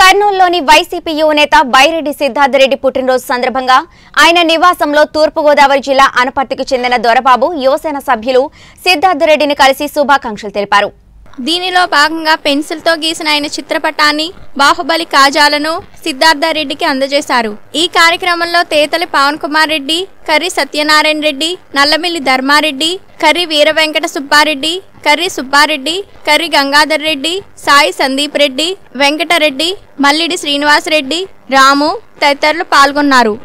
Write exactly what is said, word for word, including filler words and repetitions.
కర్నూలులోని YCP యువనేత బైరెడ్డి సిద్దార్థరెడ్డి పుట్టినరోజు సందర్భంగా ఆయన నివాసంలో తూర్పు గోదావరి జిల్లా అనపర్తికి చెందిన దొరబాబు యువసేన సభ్యులు సిద్దార్థరెడ్డిని కలిసి శుభాకాంక్షలు తెలిపారు. దీనిలో భాగంగా పెన్సిల్తో గీసిన ఆయన చిత్రపటాన్ని, బాహుబలి కాజాలను సిద్దార్థరెడ్డికి అందజేశారు. ఈ కార్యక్రమంలో తేతలి పవన్ కుమార్ రెడ్డి, కర్రి సత్యనారాయణ రెడ్డి, నల్లమిల్లి ధర్మారెడ్డి, కర్రి వీరవెంకట సుబ్బారెడ్డి, కర్రి సుబ్బారెడ్డి, కర్రి గంగాధర్ రెడ్డి, సాయి సందీప్ రెడ్డి, వెంకటరెడ్డి, మల్లిడి శ్రీనివాసరెడ్డి, రాము తదితరులు పాల్గొన్నారు.